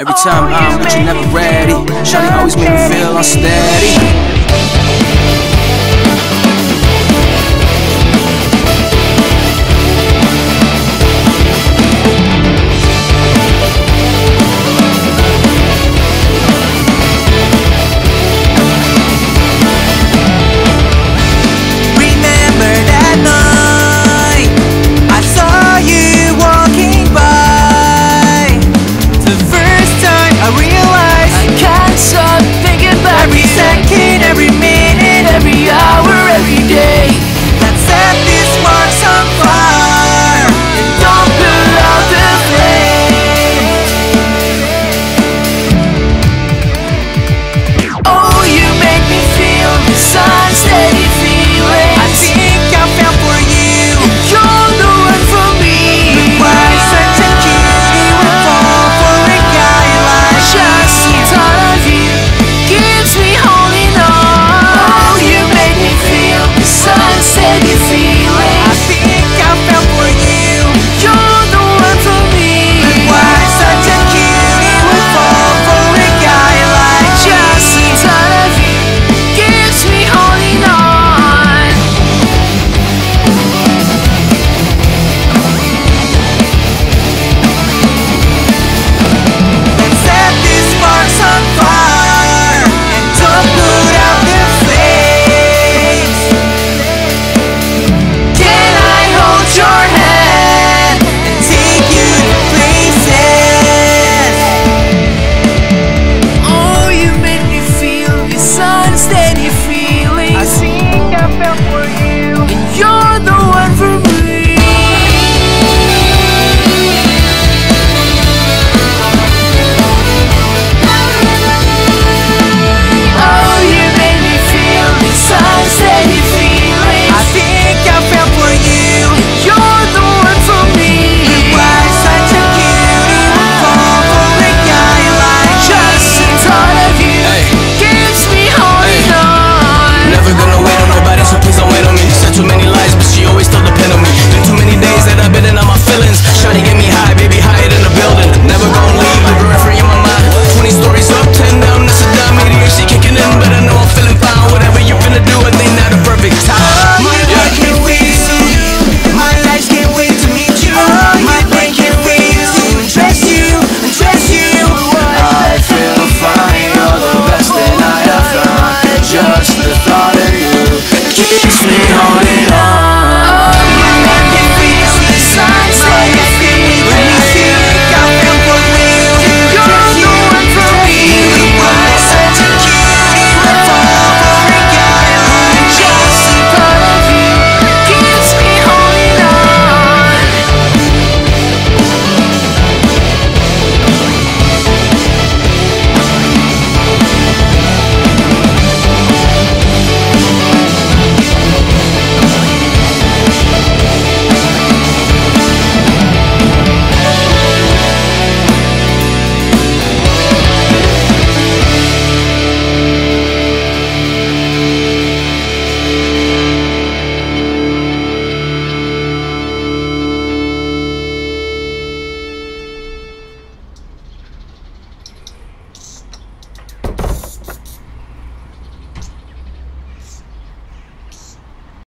Every time I'm at you, never ready. Shawty always made me feel unsteady.